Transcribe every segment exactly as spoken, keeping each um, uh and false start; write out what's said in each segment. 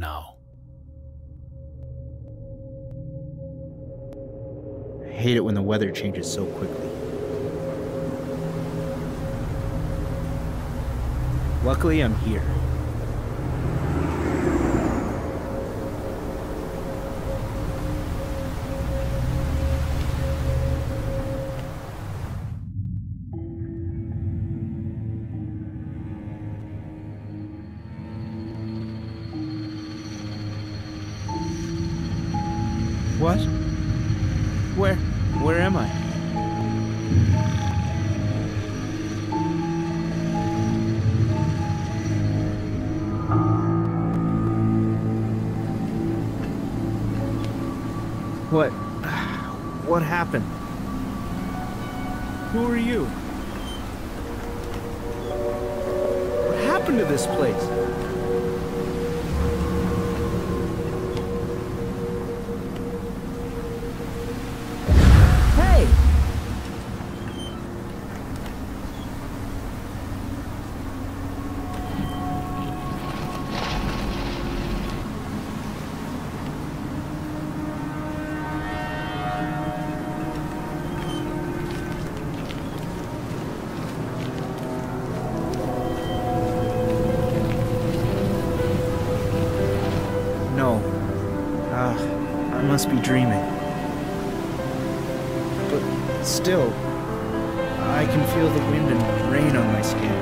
now. I hate it when the weather changes so quickly. Luckily, I'm here. What? Where? Where am I? What? What happened? Who are you? What happened to this place? Must be dreaming. But still, I can feel the wind and rain on my skin.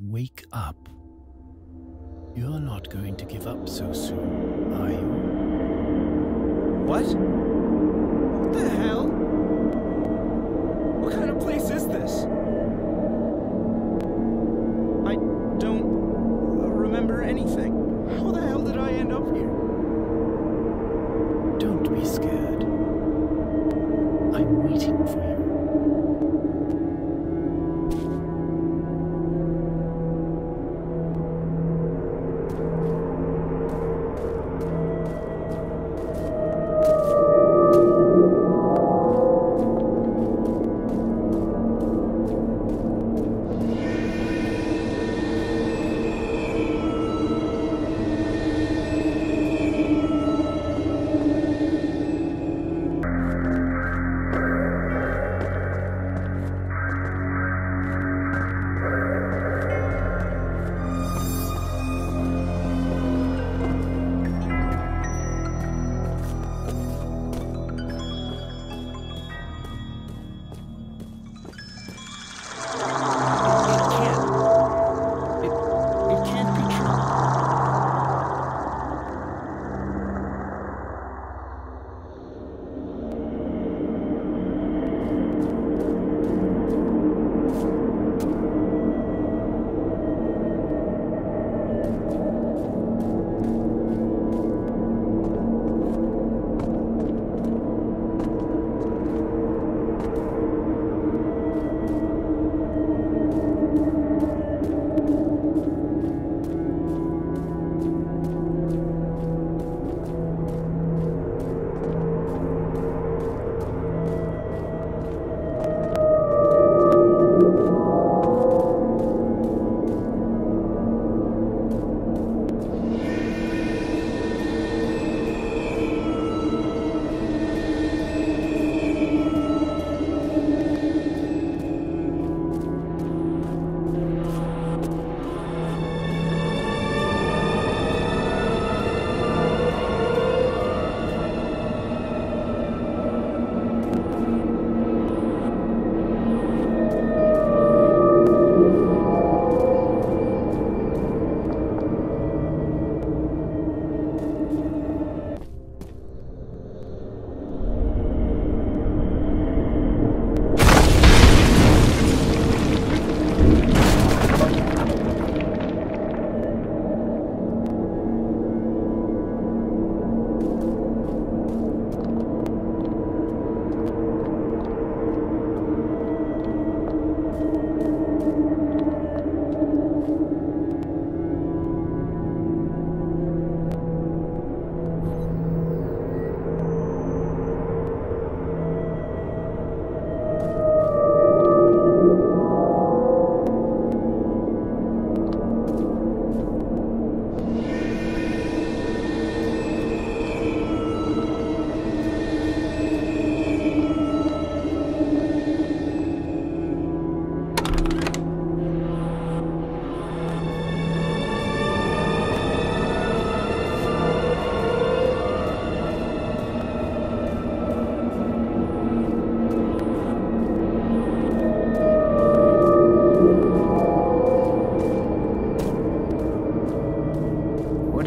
Wake up. You're not going to give up so soon, are you? What? What the hell? What kind of place is this? I don't remember anything. How the hell did I end up here? Don't be scared. I'm waiting for you.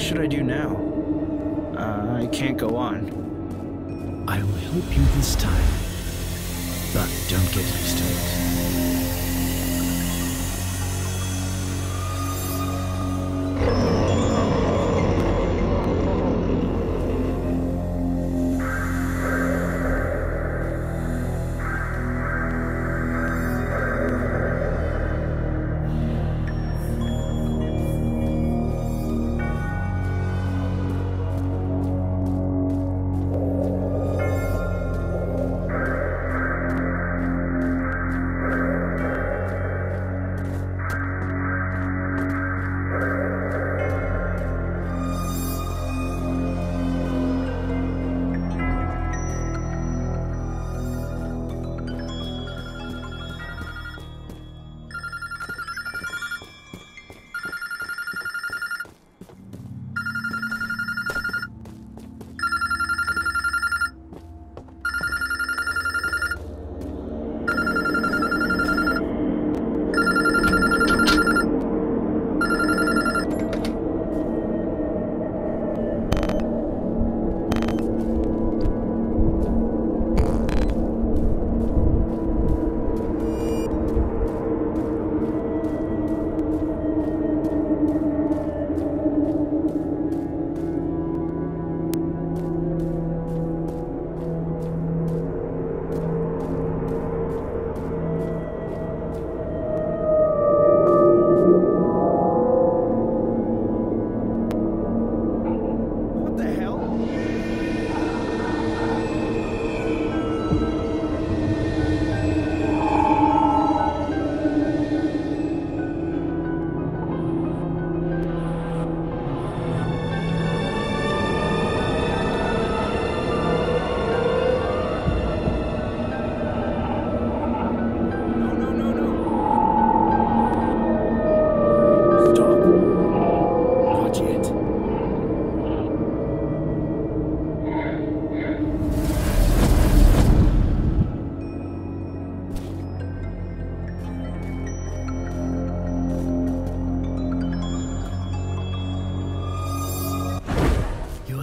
What should I do now? Uh, I can't go on. I will help you this time, but don't get used to it.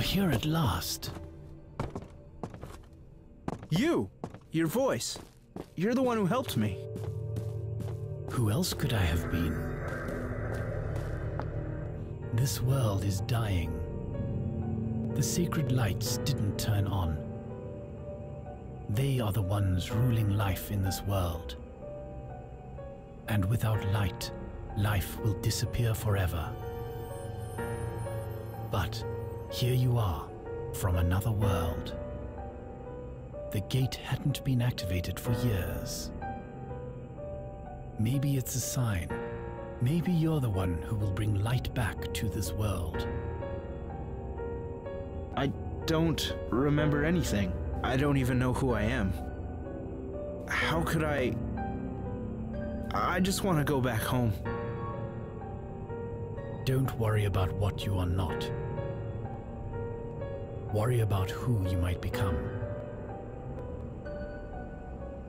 Here at last. You! Your voice. You're the one who helped me. Who else could I have been? This world is dying. The sacred lights didn't turn on. They are the ones ruling life in this world. And without light, life will disappear forever. But here you are, from another world. The gate hadn't been activated for years. Maybe it's a sign. Maybe you're the one who will bring light back to this world. I don't remember anything. I don't even know who I am. How could I... I just want to go back home. Don't worry about what you are not. Worry about who you might become.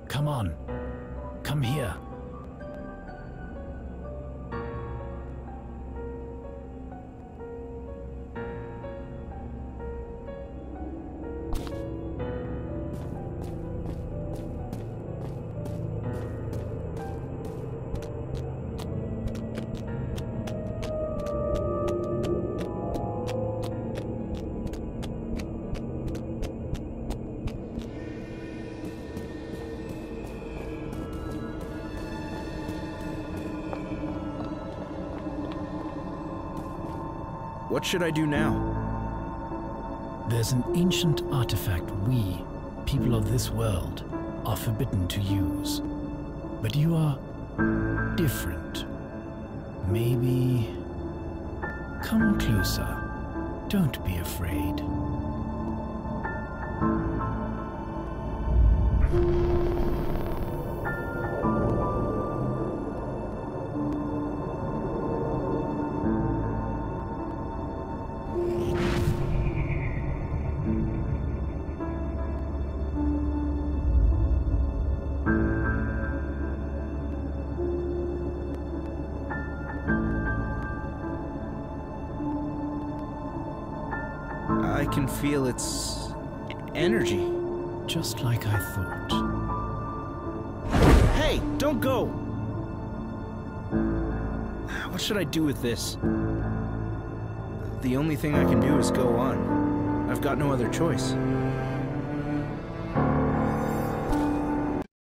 Come on, come here. What should I do now? There's an ancient artifact we, people of this world, are forbidden to use. But you are different. Maybe... Come closer. Don't be afraid. can feel its energy. Just like I thought. Hey, don't go! What should I do with this? The only thing I can do is go on. I've got no other choice.